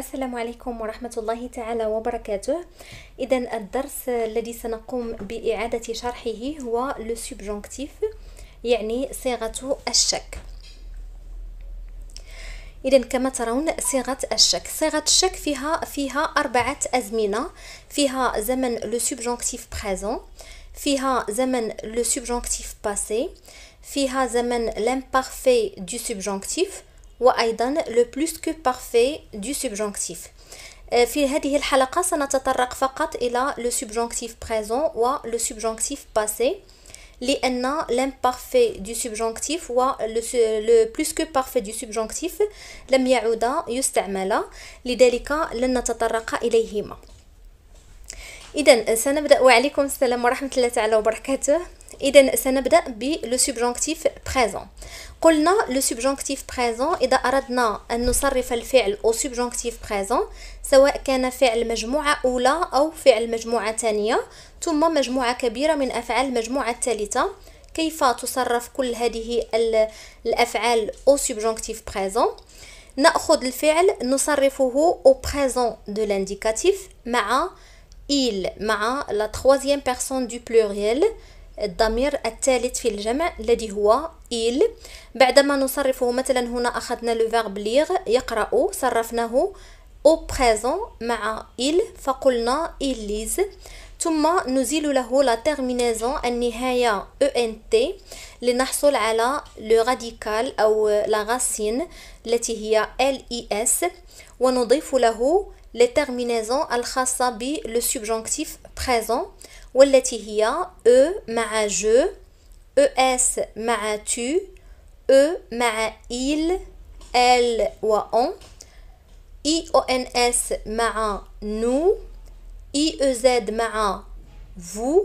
السلام عليكم ورحمة الله تعالى وبركاته. إذن الدرس الذي سنقوم بإعادة شرحه هو le subjonctif، يعني صيغة الشك. إذن كما ترون صيغة الشك، فيها أربعة أزمنة، فيها زمن le subjonctif présent، فيها زمن le subjonctif passé، فيها زمن l'imparfait du subjonctif، وأيضا le plus que parfait du subjonctif. في هذه الحلقة سنتطرق فقط إلى le subjonctif présent و le subjonctif passé، لأن l'imparfait du subjonctif و le plus que parfait du subjonctif لم يعودا يستعملا، لذلك لن نتطرق إليهما. إذن سنبدأ. وعليكم السلام ورحمة الله تعالى وبركاته. إذن سنبدأ بل سبجونكتيف بريزون. قلنا لو سبجونكتيف بريزون إذا أردنا أن نصرف الفعل أو سبجونكتيف بريزون، سواء كان فعل مجموعة أولى أو فعل مجموعة ثانية ثم مجموعة كبيرة من أفعال المجموعة الثالثة، كيف تصرف كل هذه الأفعال أو سبجونكتيف بريزون؟ نأخذ الفعل نصرفه أو بريزون دو لانديكاتيف مع il، مع la troisième personne du pluriel، الضمير الثالث في الجمع الذي هو il. بعدما نصرفه، مثلا هنا أخذنا le verbe lire يقرأ، صرفناه au présent مع il فقلنا il lise، ثم نزيل له la terminaison النهاية ent لنحصل على le radical أو la racine التي هي lis، ونضيف له les terminaisons الخاصة بل subjonctif présent، والتي هي e مع je، es مع tu، e مع il، elle و on، ions مع nous، iez مع vous،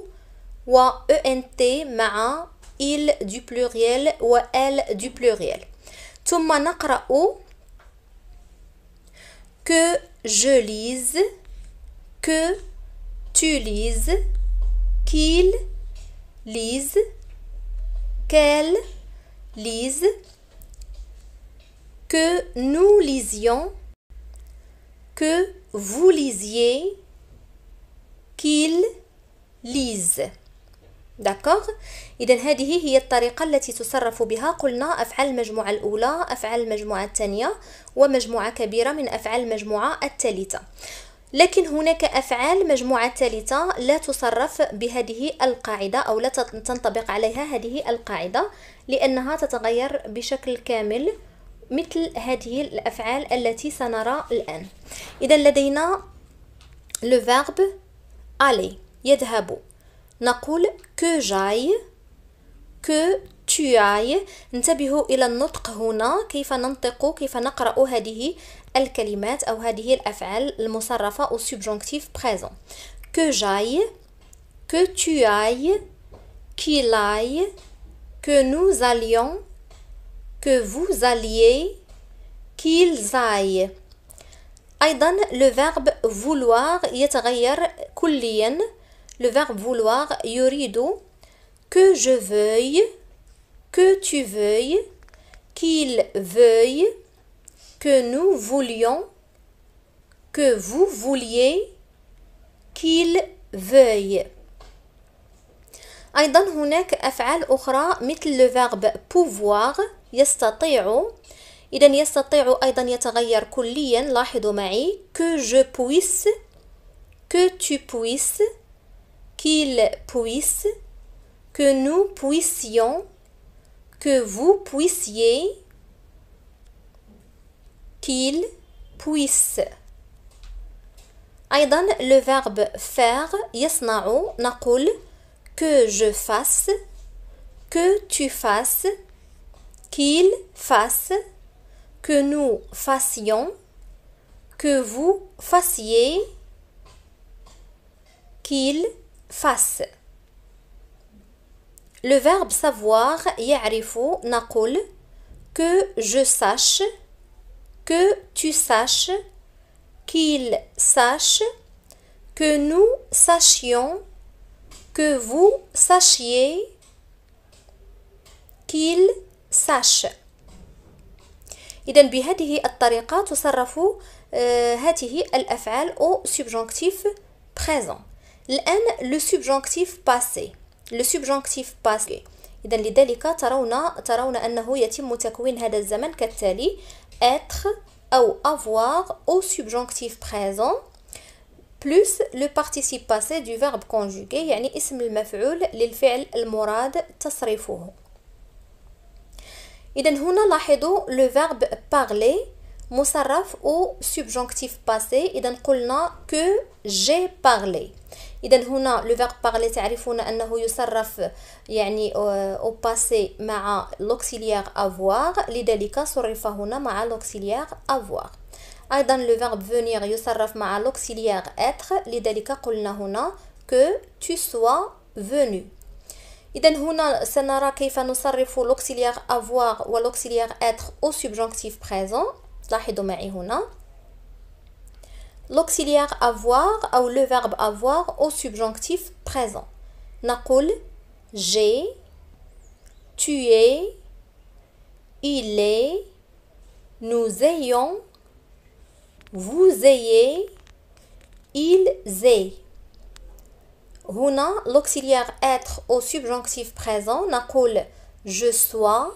و ent مع il du pluriel و elle du pluriel. ثم نقرأ que je lise، que tu lises، qu'il lise، qu'elle lise، que nous lisions، que vous lisiez، qu'il lise. داكوغ. إذا هذه هي الطريقة التي تصرف بها، قلنا أفعال المجموعة الأولى، أفعال المجموعة الثانية، ومجموعة كبيرة من أفعال المجموعة الثالثة. لكن هناك أفعال مجموعة ثالثة لا تصرف بهذه القاعدة، أو لا تنطبق عليها هذه القاعدة، لأنها تتغير بشكل كامل مثل هذه الأفعال التي سنرى الآن. إذا لدينا le verbe aller، يذهب، نقول que j'aille، que tu ailles. انتبهوا إلى النطق هنا، كيف ننطق، كيف نقرأ هذه الكلمات أو هذه الأفعال المصرفة أو subjonctif présent. que j'aille، que tu ailles، qu'il aille، que nous allions، que vous alliez، qu'ils aillent. أيضا le verbe vouloir يتغير كليا. Le verbe vouloir يريد، que je veuille، que tu veuilles، qu'il veuille، que nous voulions، que vous vouliez، qu'il veuille. أيضا هناك أفعال أخرى مثل le verbe pouvoir، يستطيع. إذا يستطيع أيضا يتغير كليا، لاحظوا معي que je puisse، que tu puisses، qu'il puisse، que nous puissions، que vous puissiez، qu'il puisse. أيضا le verbe faire، يصنع، نقول que je fasse، que tu fasses، qu'il fasse، que nous fassions، que vous fassiez، qu'il fasse. Le verbe savoir، يعرف، نقول que je sache، que tu saches، qu'il sache، que nous sachions، que vous sachiez، qu'il sache. إذن بهذه الطريقة تصرف هذه الأفعال أو subjonctif présent. الآن le subjonctif passé. le subjonctif passé. إذا لذلك ترون أنه يتم تكوين هذا الزمن كالتالي: être أو avoir au subjonctif présent plus le participe passé du verbe conjugué، يعني اسم المفعول للفعل المراد تصريفه. إذا هنا لاحظوا le verbe parler مصرف أو subjonctif passé. إذا قلنا que j'ai parlé. إذا هنا le verbe parler تعرفون أنه يصرف يعني au passé مع l'auxiliaire avoir، لذلك صرف هنا مع l'auxiliaire avoir. أيضا le verbe venir يصرف مع l'auxiliaire être، لذلك قلنا هنا que tu sois venu. إذا هنا سنرى كيف نصرف l'auxiliaire avoir و l'auxiliaire être au subjonctif présent. لاحظوا معي هنا l'auxiliaire avoir أو le verbe avoir au subjonctif présent. نقول j'ai، tu es، il est، nous ayons، vous ayez، ils aient. هنا l'auxiliaire être au subjonctif présent. نقول je sois،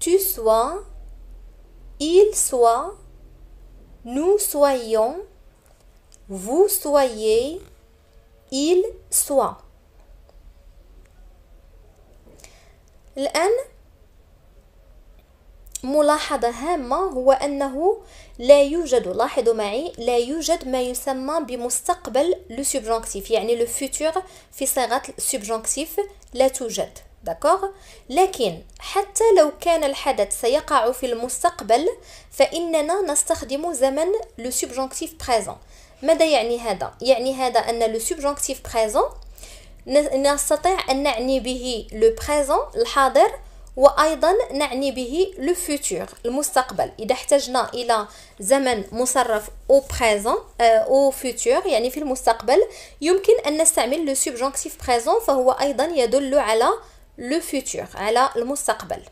tu sois، il soit، nous soyons، vous soyez، il soit. الآن ملاحظة هامة هو أنه لا يوجد، لاحظوا معي، لا يوجد ما يسمى بمستقبل لو سبجونكتيف، يعني لو فوتور في صيغة سبجونكتيف لا توجد. داكوغ، لكن حتى لو كان الحدث سيقع في المستقبل فإننا نستخدم زمن لو سبجونكتيف بريزون. ماذا يعني هذا؟ يعني هذا أن لو سبجونكتيف بريزون نستطيع أن نعني به لو بريزون الحاضر، وأيضا نعني به لو فوتور المستقبل. إذا احتجنا إلى زمن مصرف أو بريزون أو فوتور يعني في المستقبل يمكن أن نستعمل لو سبجونكتيف بريزون، فهو أيضا يدل على le futur، على المستقبل.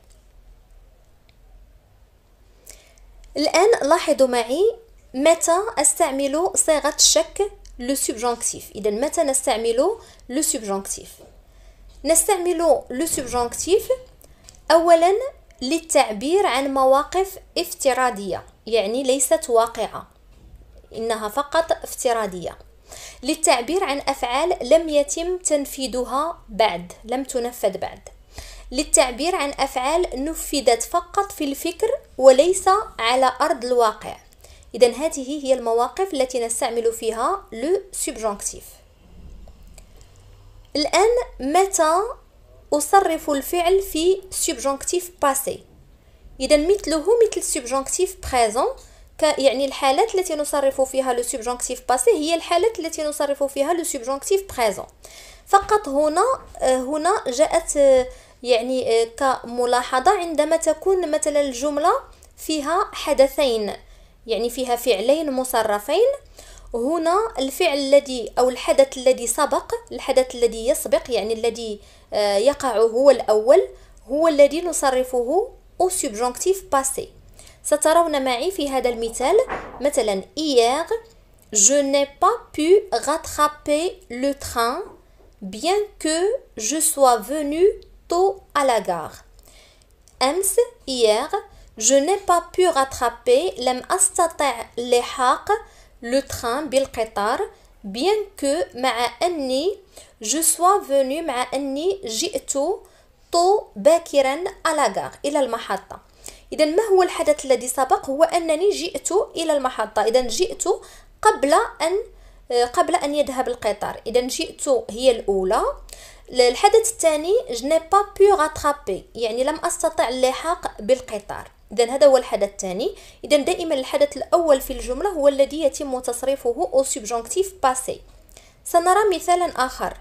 الآن لاحظوا معي متى أستعمل صيغة الشك le subjonctif. إذا متى نستعمل le subjonctif؟ نستعمل le subjonctif أولا للتعبير عن مواقف افتراضية، يعني ليست واقعة، إنها فقط افتراضية، للتعبير عن أفعال لم يتم تنفيذها بعد، لم تنفذ بعد، للتعبير عن أفعال نفذت فقط في الفكر وليس على أرض الواقع. إذن هذه هي المواقف التي نستعمل فيها لو سبجونكتيف. الآن متى أصرف الفعل في سبجونكتيف باسي؟ إذن مثله مثل سبجونكتيف بريزون، يعني الحالات التي نصرف فيها لو سبجونكتيف باسي هي الحالات التي نصرف فيها لو سبجونكتيف بريزون فقط. هنا جاءت يعني كملاحظة عندما تكون مثلا الجملة فيها حدثين، يعني فيها فعلين مصرفين، هنا الفعل الذي أو الحدث الذي سبق، الحدث الذي يسبق يعني الذي يقع هو الأول، هو الذي نصرفه أو سبجونكتيف باسي. سترون معي في هذا المثال مثلا hier je n'ai pas pu rattraper le train bien que je sois venu tôt à la gare. أمس hier je n'ai pas pu rattraper، لم أستطع لحاق le train بالقطار bien que مع أني je sois venu، مع أني جئت tôt باكرا à la gare إلى المحطة. إذا ما هو الحدث الذي سبق؟ هو أنني جئت إلى المحطة. إذا جئت قبل أن يذهب القطار. إذا جئت هي الأولى. الحدث الثاني je n'ai pas pu rattraper، يعني لم أستطع اللحاق بالقطار. إذا هذا هو الحدث الثاني. إذا دائما الحدث الأول في الجملة هو الذي يتم تصريفه أو subjonctif passé. سنرى مثالا آخر: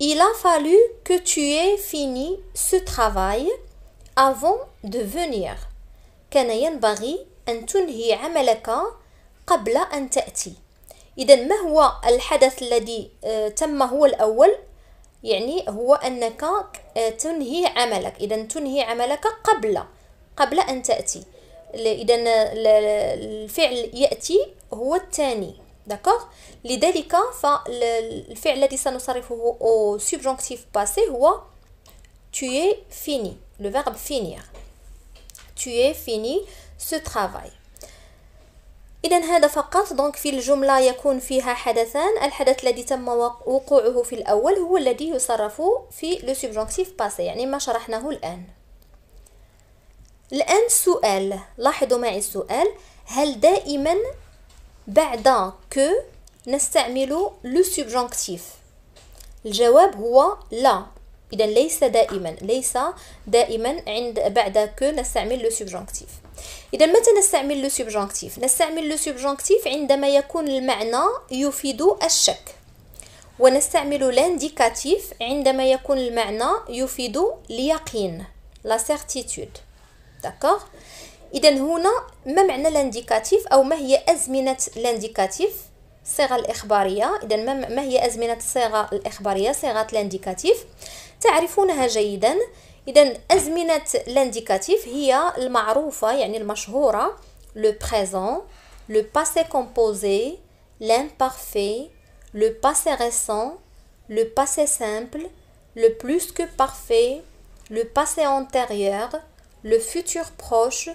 Il a fallu que tu aies fini ce travail avant de venir. كان ينبغي أن تنهي عملك قبل أن تأتي. إذا ما هو الحدث الذي تم هو الأول؟ يعني هو أنك تنهي عملك. إذا تنهي عملك قبل أن تأتي. إذا الفعل يأتي هو الثاني، داكوغ. لذلك فالفعل الذي سنصرفه أو سبجونكتيف باسي هو tu es fini، le verbe finir. tu es fini ce travail. إذا هذا فقط. دونك في الجملة يكون فيها حدثان، الحدث الذي تم وقوعه في الأول هو الذي يصرف في لو سبجونكتيف باسي، يعني ما شرحناه الآن. الآن سؤال، لاحظوا معي السؤال: هل دائما بعد كو نستعمل لو سبجونكتيف؟ الجواب هو لا. إذا ليس دائما، ليس دائما عند بعد كو نستعمل لو سبجونكتيف. إذا متى نستعمل لو سبجونكتيف؟ نستعمل لو سبجونكتيف عندما يكون المعنى يفيد الشك، ونستعمل لانديكاتيف عندما يكون المعنى يفيد اليقين، لا سيرتيتود. داكوغ. إذا هنا ما معنى لانديكاتيف، أو ما هي أزمنة لانديكاتيف؟ الصيغة الإخبارية. إذا ما هي أزمنة الصيغة الإخبارية، صيغة لانديكاتيف؟ تعرفونها جيدا. إذا أزمنة لانديكاتيف هي المعروفة، يعني المشهورة: le présent, le passé composé, l'imparfait, le passé récent, le passé simple, le plus que parfait, le passé antérieur, le futur proche,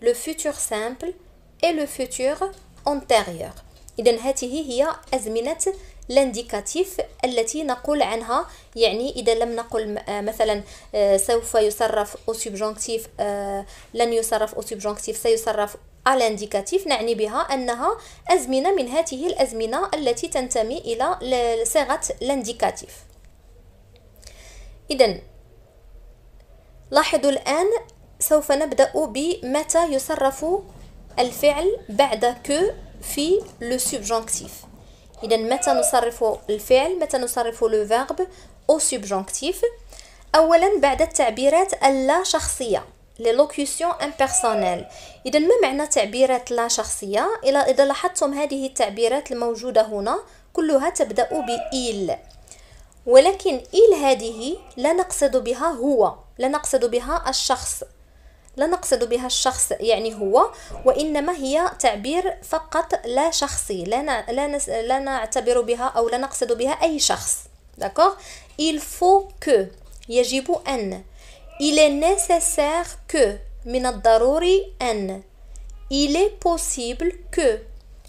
le futur simple et le futur antérieur. إذن هذه هي أزمنة الانديكاتيف التي نقول عنها. يعني إذا لم نقل مثلا سوف يصرف أو سبجونكتيف، لن يصرف أو سبجونكتيف، سيصرف الانديكاتيف، نعني بها أنها أزمنة من هذه الأزمنة التي تنتمي إلى صيغة الانديكاتيف. إذن لاحظوا الآن سوف نبدأ بمتى يصرف الفعل بعد كو في لو سبجونكتيف. إذا متى نصرف الفعل، متى نصرف لو فيرب أو سبجونكتيف؟ أولا بعد التعبيرات اللا شخصية، لي لوكيسيون امبيرسونيل. إذا ما معنى تعبيرات لا شخصية؟ إذا لاحظتم هذه التعبيرات الموجودة هنا كلها تبدأ بإل، ولكن إل هذه لا نقصد بها هو، لا نقصد بها الشخص، لا نقصد بها الشخص يعني هو، وإنما هي تعبير فقط لا شخصي، لا نعتبر بها أو لا نقصد بها أي شخص. داكوغ. il faut que، يجب أن. il est nécessaire que، من الضروري أن. il est possible que،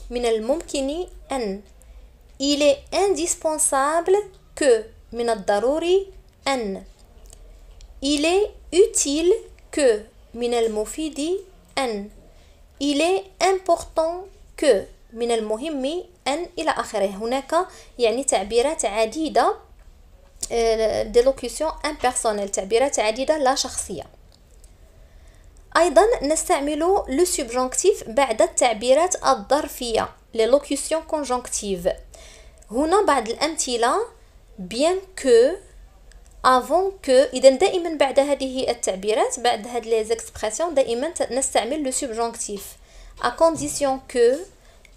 من الممكن أن. il est indispensable que، من الضروري أن. il est utile que، من المفيد أن. il est important que، من المهم أن، إلى آخره. هناك يعني تعبيرات عديدة des locutions impersonnelles، تعبيرات عديدة لا شخصية. أيضا نستعمل le subjonctif بعد التعبيرات الظرفية، les locutions conjonctives. هنا بعض الأمثلة: bien que، avant que. إذا دائما بعد هذه التعبيرات، بعد هاد لي زيكسبرسيون، دائما نستعمل لو سبجونكتيف: à condition que،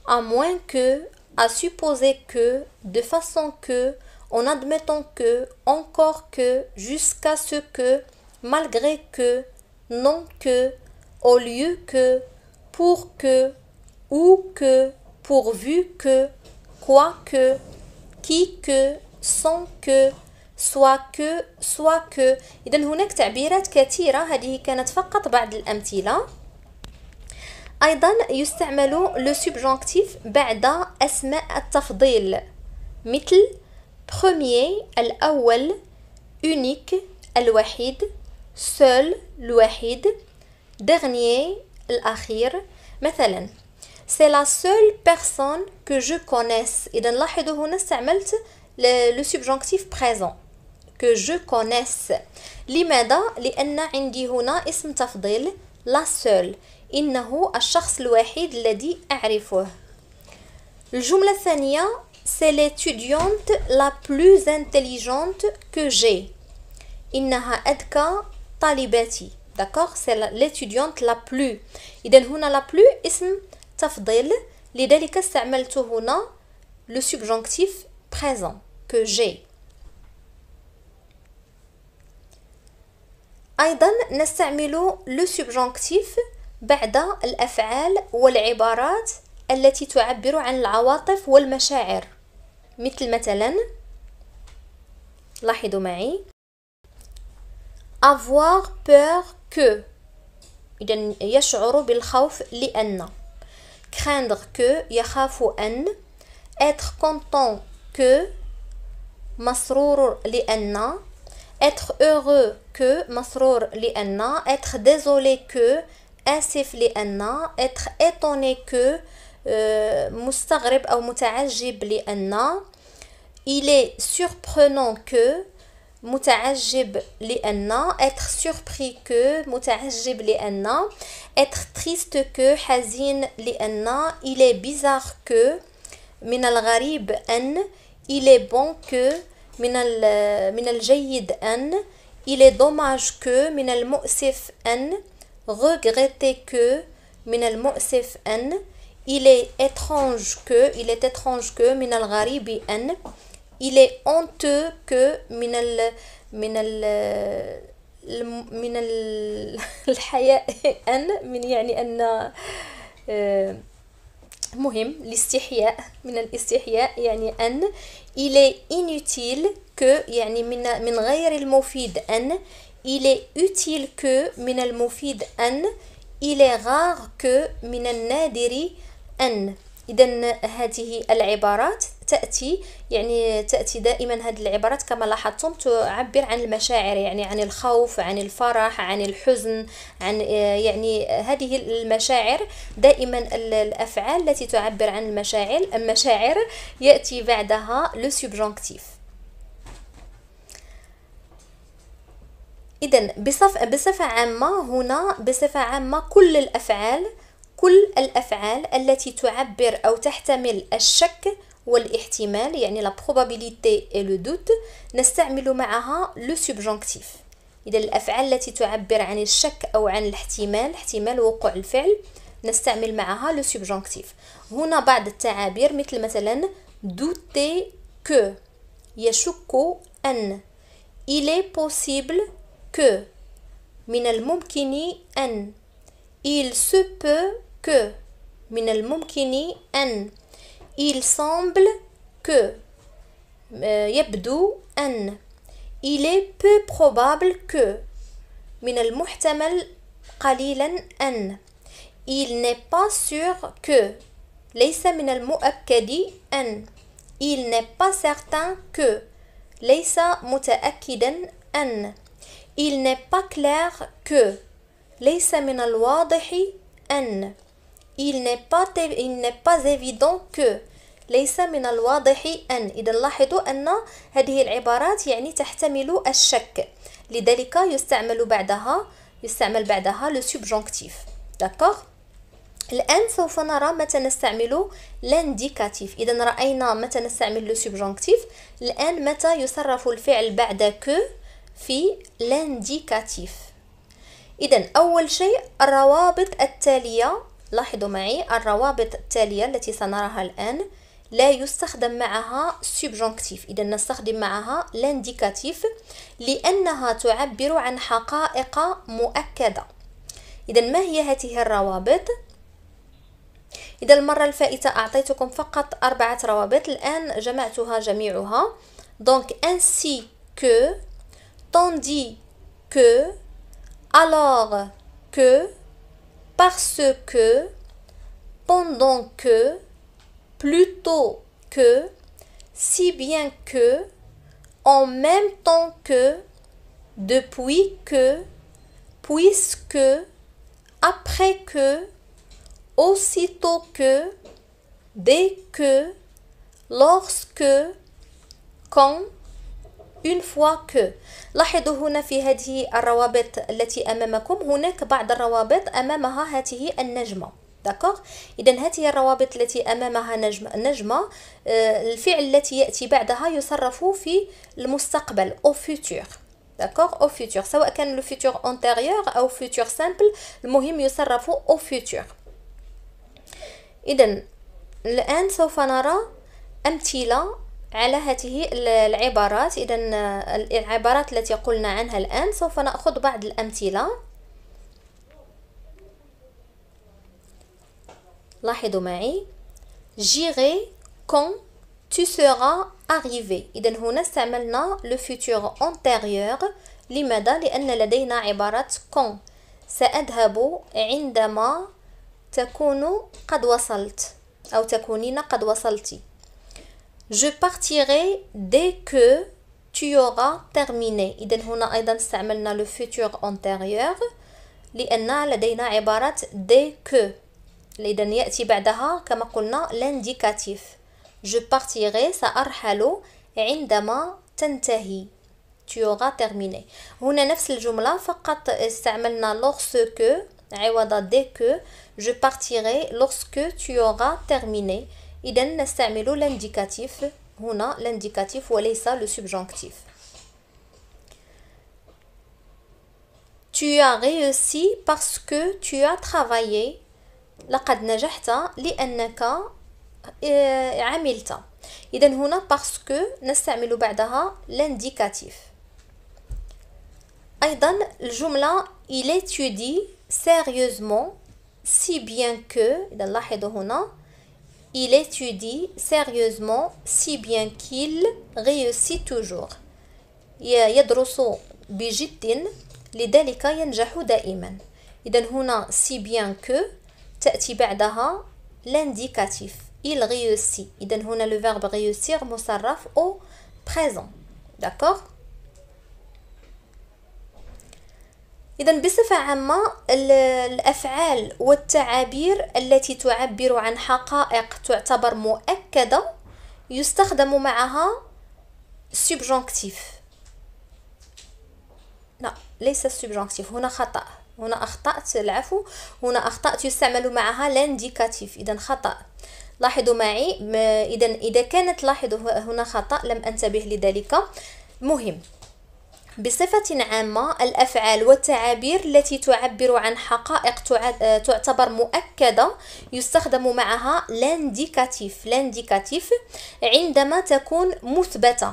à moins que، à supposer que، de façon que، en admettant que، encore que، jusqu'à ce que، malgré que، non que، au lieu que، pour que، ou que، pourvu que، quoique، qui que، sans que، سوا كو، سوا كو. إذا هناك تعبيرات كثيرة، هذه كانت فقط بعض الأمثلة. أيضا يستعمل لو سبجونكتيف بعد أسماء التفضيل، مثل بخوميي، الأول، أونيك، الوحيد، سول، الوحيد، دغنيي، الأخير. مثلا سي لا سول بيرسون كو جو كونيس. إذا لاحظوا هنا استعملت لو سبجونكتيف بريزون que je connaisse. لماذا؟ لأن عندي هنا اسم تفضيل لا سول، إنه الشخص الوحيد الذي أعرفه. الجملة الثانية: c'est l'étudiante la plus intelligente que j'ai، إنها أذكى طالباتي. داكوغ. c'est l'étudiante la plus. إذا هنا la plus اسم تفضيل، لذلك استعملت هنا لو سبجونكتيف بريزون que j'ai. أيضا نستعمل لو سبجونكتيف بعد الأفعال والعبارات التي تعبر عن العواطف والمشاعر، مثلا لاحظوا معي avoir peur que، إذن يشعر بالخوف لأن، craindre que يخاف أن، être content que مسرور لأن، être heureux que مسرور لأن، être désolé que آسف لأن، être étonné que مستغرب أو متعجب لأن، il est surprenant que متعجب لأن، être surpris que متعجب لأن، être triste que حزين لأن، il est bizarre que من الغريب أن، il est bon que من الجيد أن، il est dommage que من المؤسف أن، regretter que من المؤسف أن، il est étrange que من الغريب أن، il est honteux que من الحياء أن، من يعني أن مهم الاستحياء، من الاستحياء يعني أن، il est inutile que يعني من غير المفيد أن، il est utile que من المفيد أن، il est rare que من النادر أن. إذن هذه العبارات تأتي دائما، هذه العبارات كما لاحظتم تعبر عن المشاعر، يعني عن الخوف، عن الفرح، عن الحزن، عن يعني هذه المشاعر. دائما الأفعال التي تعبر عن المشاعر يأتي بعدها le subjonctif. إذن بصفة عامة، هنا بصفة عامة كل الأفعال التي تعبر أو تحتمل الشك والاحتمال، يعني la probabilité et le doute، نستعمل معها le subjonctif. إذا الأفعال التي تعبر عن الشك أو عن الاحتمال، احتمال وقوع الفعل، نستعمل معها le subjonctif. هنا بعض التعابير مثلا douter que يشك أن، il est possible que من الممكن أن، il se peut que من الممكن أن، il semble que يبدو أن، il est peu probable que من المحتمل قليلا أن، il n'est pas sûr que ليس من المؤكد أن، il n'est pas certain que ليس متأكدا أن، il n'est pas clair que ليس من الواضح أن، il n'est pas évident que ليس من الواضح أن. إذا لاحظوا أن هذه العبارات يعني تحتمل الشك، لذلك يستعمل بعدها le subjonctif. داكوغ، الآن سوف نرى متى نستعمل l'indicatif. إذا رأينا متى نستعمل le subjonctif، الآن متى يصرف الفعل بعد que في l'indicatif. إذن أول شيء الروابط التالية، لاحظوا معي الروابط التالية التي سنراها الآن لا يستخدم معها subjonctif، إذن نستخدم معها l'indicatif لأنها تعبر عن حقائق مؤكدة. إذن ما هي هذه الروابط؟ إذا المرة الفائتة أعطيتكم فقط 4 روابط، الآن جمعتها جميعها. donc ainsi que، tandis que، alors que، parce que، pendant que، plutôt que، si bien que، en même temps que، depuis que، puisque، après que، aussitôt que، dès que، lorsque، quand، une fois que. لاحظوا هنا في هذه الروابط التي أمامكم هناك بعض الروابط أمامها هذه النجمة. داكوغ، إذن هذه الروابط التي أمامها نجمة، الفعل التي يأتي بعدها يصرف في المستقبل au futur. داكوغ، au futur، سواء كان le futur antérieur أو futur simple، المهم يصرف au futur. إذن الآن سوف نرى أمثلة على هذه العبارات. إذا العبارات التي قلنا عنها الآن سوف نأخذ بعض الأمثلة. لاحظوا معي j'irai quand tu seras arrivé. إذا هنا استعملنا le futur antérieur. لماذا؟ لأن لدينا عبارة quand. سأذهب عندما تكون قد وصلت أو تكونين قد وصلتِ. Je partirai dès que tu auras terminé. إذن هنا أيضا استعملنا le futur antérieur لأن لدينا عبارة dès que. إذن يأتي بعدها كما قلنا l'indicatif. Je partirai سأرحل عندما تنتهي. Tu auras terminé. هنا نفس الجملة فقط استعملنا lorsque عوض dès que. Je partirai lorsque tu auras terminé. إذا نستعمل l'indicatif هنا l'indicatif وليس le subjonctif. Tu as réussi parce que tu as travaillé. لقد نجحت لأنك عملت. إذا هنا parce que نستعمل بعدها l'indicatif. أيضا الجملة il étudie sérieusement si bien que. إذا لاحظوا هنا il étudie sérieusement si bien qu'il réussit toujours. يدرس بجد لذلك ينجح دائما. إذا هنا si bien que تأتي بعدها l'indicatif il réussit. إذا هنا le verbe réussir مصرف au présent. d'accord. إذا بصفة عامة الأفعال والتعابير التي تعبر عن حقائق تعتبر مؤكدة يستخدم معها subjonctif. لا ليس subjonctif، هنا خطأ، هنا أخطأت، العفو، هنا أخطأت. يستعمل معها l'indicatif. إذا خطأ، لاحظوا معي. إذا كانت لاحظوا هنا خطأ لم أنتبه لذلك. مهم. بصفة عامة الأفعال والتعابير التي تعبر عن حقائق تعتبر مؤكدة يستخدم معها l'indicatif. l'indicatif عندما تكون مثبتة.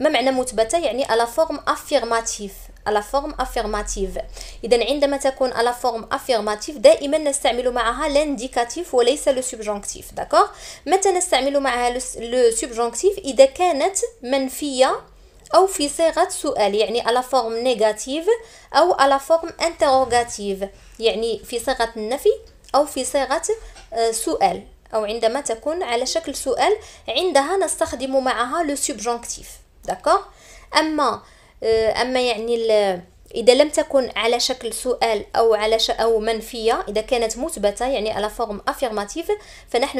ما معنى مثبتة؟ يعني على فورم affirmative. على فورم affirmative. إذا عندما تكون على فورم affirmative دائما نستعمل معها l'indicatif وليس le subjonctif. داكور. متى نستعمل معها le subjonctif؟ إذا كانت منفية أو في صيغة سؤال، يعني على فورم نيجاتيف أو على فورم انتروغاتيف، يعني في صيغة النفي أو في صيغة سؤال، أو عندما تكون على شكل سؤال عندها نستخدم معها لو سبجونكتيف. داكور. أما يعني إذا لم تكن على شكل سؤال أو على أو منفية، إذا كانت مثبتة يعني على فورم افيرماتيف، فنحن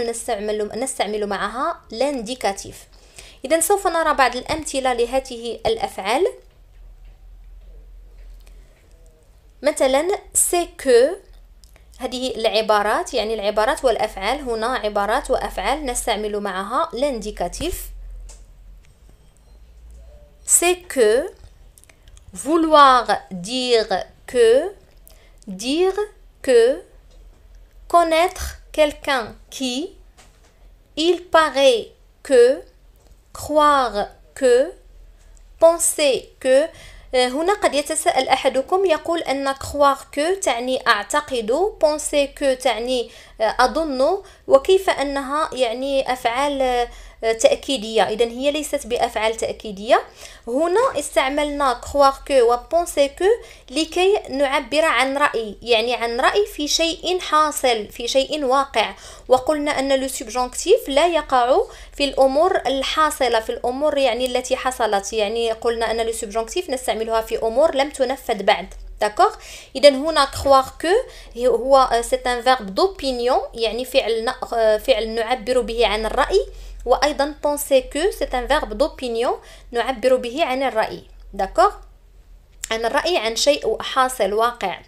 نستعمل معها لانديكاتيف. إذا سوف نرى بعض الأمثلة لهذه الأفعال. مثلا c'est que، هذه العبارات، يعني العبارات والأفعال، هنا عبارات وأفعال نستعمل معها l'indicatif. c'est que، vouloir dire que، dire que، connaître quelqu'un qui، il paraît que، croire que، penser que. هنا قد يتساءل أحدكم يقول أن croire que تعني أعتقد، penser que تعني أظن، وكيف أنها يعني أفعال تأكيدية. إذا هي ليست بأفعال تأكيدية. هنا استعملنا croire que و penser que لكي نعبر عن رأي، يعني عن رأي في شيء حاصل، في شيء واقع. وقلنا أن لو سبجونكتيف لا يقع في الأمور الحاصلة، في الأمور يعني التي حصلت، يعني قلنا أن لو سبجونكتيف نستعملها في أمور لم تنفذ بعد. داكوغ. إذا هنا croire que هو c'est un verbe d'opinion، يعني فعل نعبر به عن الرأي، وأيضا penser que c'est un verbe d'opinion نعبر به عن الرأي. داكوغ، عن الرأي، عن شيء حاصل واقع.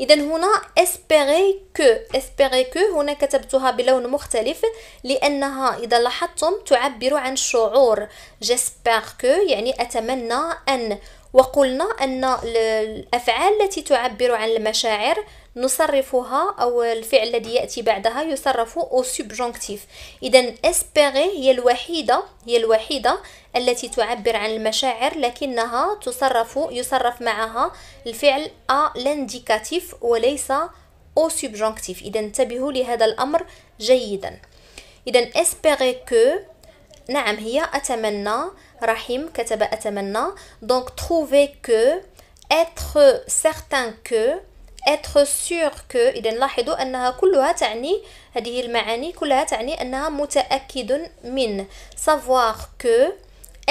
إذا هنا espérer que، espérer que هنا كتبتها بلون مختلف لأنها إذا لاحظتم تعبر عن شعور. j'espère que يعني أتمنى أن. وقلنا أن الأفعال التي تعبر عن المشاعر نصرفها، أو الفعل الذي يأتي بعدها يصرف أو سبجونكتيف. إذا espérer هي الوحيدة التي تعبر عن المشاعر لكنها يصرف معها الفعل l'indicatif وليس au subjonctif. إذا انتبهوا لهذا الأمر جيدا. إذا espérer que، نعم هي أتمنى، رحيم كتب أتمنى. donc trouver que، être certain que، être sûr que. إذا لاحظوا أنها كلها تعني، هذه المعاني كلها تعني أنها متأكد من. savoir que،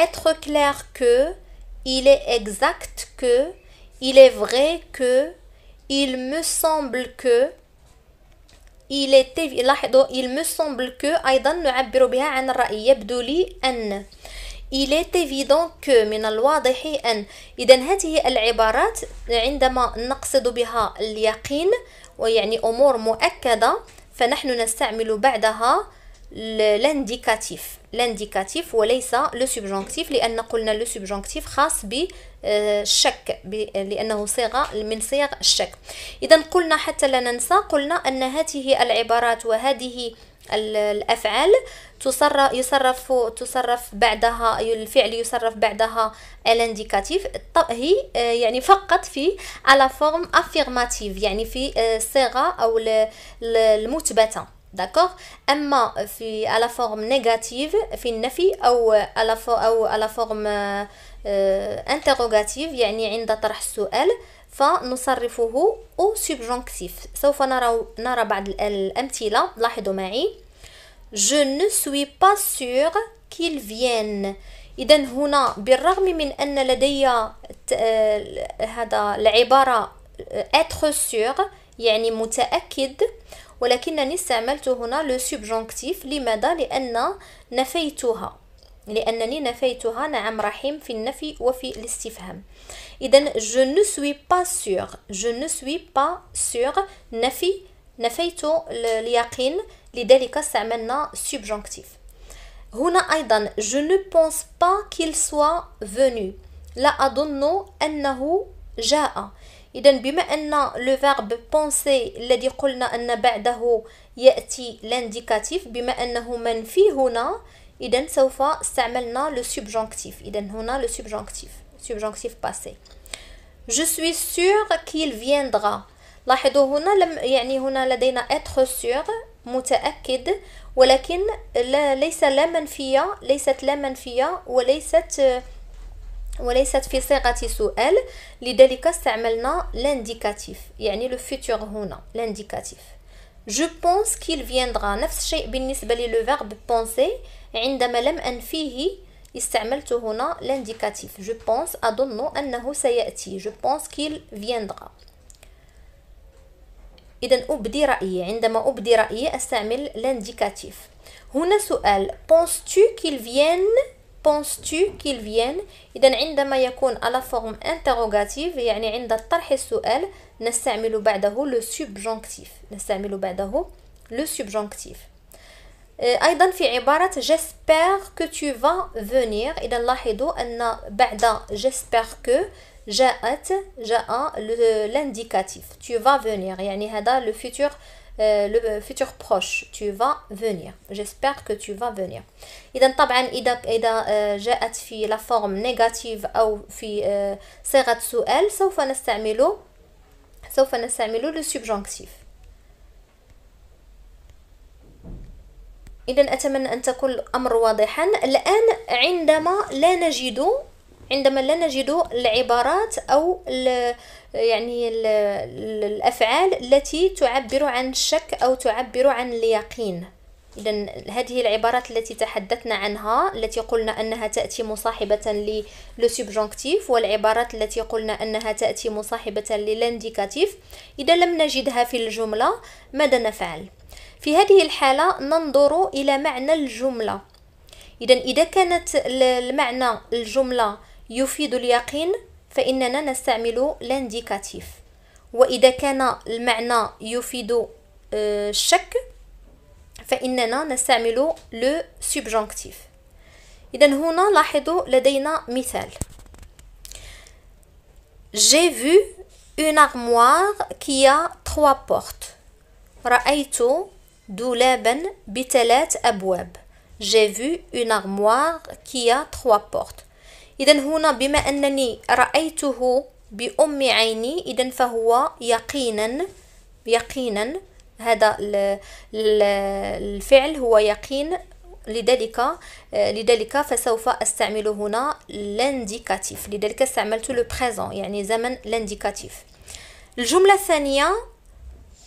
être clair que، il est exact que، il est vrai que، il me semble que، il est لاحظوا il me semble que أيضا نعبر بها عن الرأي، يبدو لي أن. il est évident que، من الواضح أن. إذا هذه العبارات عندما نقصد بها اليقين ويعني أمور مؤكدة فنحن نستعمل بعدها لانديكاتيف، لانديكاتيف وليس لو سبجونكتيف، لأن قلنا لو سبجونكتيف خاص بالشك لأنه صيغة من صيغ الشك. إذا قلنا حتى لا ننسى، قلنا أن هذه العبارات وهذه الأفعال تصرف بعدها، الفعل يصرف بعدها الانديكاتيف، هي يعني فقط في على فورم افيرماتيف، يعني في الصيغة أو المثبتة. داكوغ. اما في على فورم نيجاتيف في النفي، او على فورم انتروغاتيف يعني عند طرح السؤال، فنصرفه او سبجونكتيف. سوف نرى بعض الامثله. لاحظوا معي je ne suis pas sûr qu'il vienne. اذا هنا بالرغم من ان لدي هذا العباره être sûr يعني متاكد، ولكنني استعملت هنا لو سبجونكتيف. لماذا؟ لأنني نفيتها. نعم رحيم، في النفي وفي الاستفهام. إذن je ne suis pas sûr، je ne suis pas sûr، نفيت اليقين، لذلك استعملنا سبجونكتيف. هنا أيضا je ne pense pas qu'il soit venu، لا أظن أنه جاء. إذا بما أن لو فيرب بونسي الذي قلنا أن بعده يأتي لانديكاتيف، بما أنه منفي هنا، إذا سوف استعملنا لو سبجونكتيف. إذا هنا لو سبجونكتيف، سبجونكتيف باسي. je suis sûr qu'il viendra. لاحظوا هنا يعني هنا لدينا être sûr متأكد، ولكن ليست لا منفية وليست في صيغة سؤال، لذلك استعملنا لانديكاتيف يعني لو فيتور. هنا لانديكاتيف je pense qu'il viendra. نفس الشيء بالنسبة للو فيرب penser، عندما لم أنفيه استعملت هنا لانديكاتيف. je pense أظن أنه سيأتي، je pense qu'il viendra. إذا أبدي رأيي، عندما أبدي رأيي أستعمل لانديكاتيف. هنا سؤال penses-tu qu'il vienne، penses-tu qu'il vienne. إذا عندما يكون على فورم انتروغاتيف يعني عند طرح السؤال نستعمل بعده لو سبجونكتيف، أيضا في عبارة j'espère que tu vas venir. إذا لاحظوا أن بعد j'espère que جاء لانديكاتيف tu vas venir، يعني هذا لو futur proche tu vas venir، j'espère que tu vas venir. إذا طبعا إذا جاءت في لا فورم نيجاتيف أو في صيغة سؤال سوف نستعمل لو سبجونكتيف. إذا أتمنى أن تكون الأمر واضحا. الآن عندما لا نجد العبارات أو الأفعال التي تعبر عن الشك أو تعبر عن اليقين، إذا هذه العبارات التي تحدثنا عنها التي قلنا أنها تأتي مصاحبة للو سبجونكتيف، والعبارات التي قلنا أنها تأتي مصاحبة للانديكاتيف، إذا لم نجدها في الجملة ماذا نفعل؟ في هذه الحالة ننظر إلى معنى الجملة. إذا كانت المعنى الجملة يفيد اليقين فإننا نستعمل لانديكاتيف، وإذا كان المعنى يفيد الشك فإننا نستعمل لو سبجونكتيف. إذا هنا لاحظوا لدينا مثال J'ai vu une armoire qui a 3 portes. رأيت دولابا ب3 أبواب. J'ai vu une armoire qui a 3 portes. إذا هنا بما أنني رأيته بأم عيني، إذا فهو يقينا يقينا، هذا الفعل هو يقين، لذلك فسوف استعمل هنا لانديكاتيف، لذلك استعملت لو بريزون يعني زمن لانديكاتيف. الجملة الثانية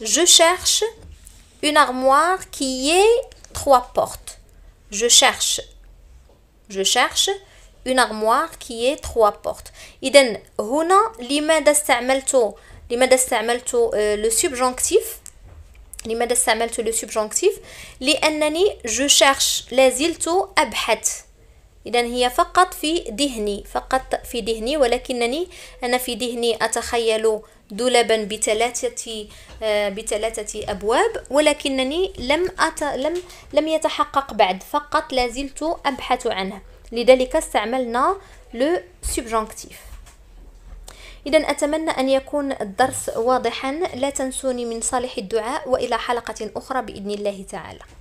je cherche une armoire qui ait 3 portes. je cherche une armoire qui ait 3 portes. إذن هنا لماذا استعملت le subjonctif؟ لأنني جو شيرش لازلت أبحث، إذن هي فقط في ذهني، ولكنني أنا في ذهني أتخيل دولبا بثلاثة أبواب، ولكنني لم يتحقق بعد، فقط لازلت أبحث عنه، لذلك استعملنا لو سبجونكتيف. إذا أتمنى أن يكون الدرس واضحا، لا تنسوني من صالح الدعاء، وإلى حلقة أخرى بإذن الله تعالى.